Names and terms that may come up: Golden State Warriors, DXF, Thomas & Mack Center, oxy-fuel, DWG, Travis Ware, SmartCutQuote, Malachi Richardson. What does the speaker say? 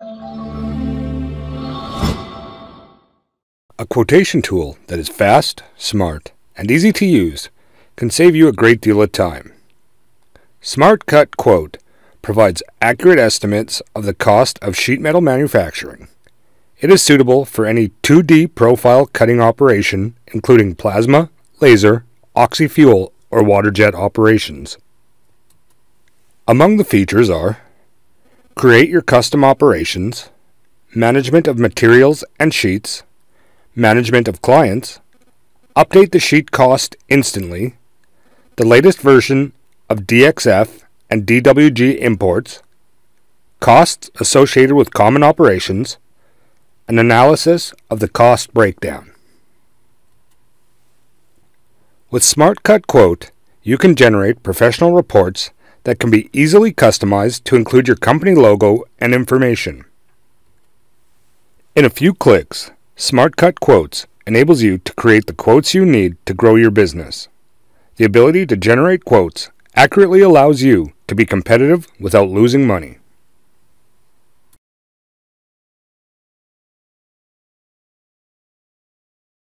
A quotation tool that is fast, smart, and easy to use can save you a great deal of time. SmartCutQuote provides accurate estimates of the cost of sheet metal manufacturing. It is suitable for any 2D profile cutting operation, including plasma, laser, oxy-fuel, or water jet operations. Among the features are: create your custom operations, management of materials and sheets, management of clients, update the sheet cost instantly, the latest version of DXF and DWG imports, costs associated with common operations, an analysis of the cost breakdown. With SmartCutQuote, you can generate professional reports that can be easily customized to include your company logo and information. In a few clicks, SmartCutQuote enables you to create the quotes you need to grow your business. The ability to generate quotes accurately allows you to be competitive without losing money.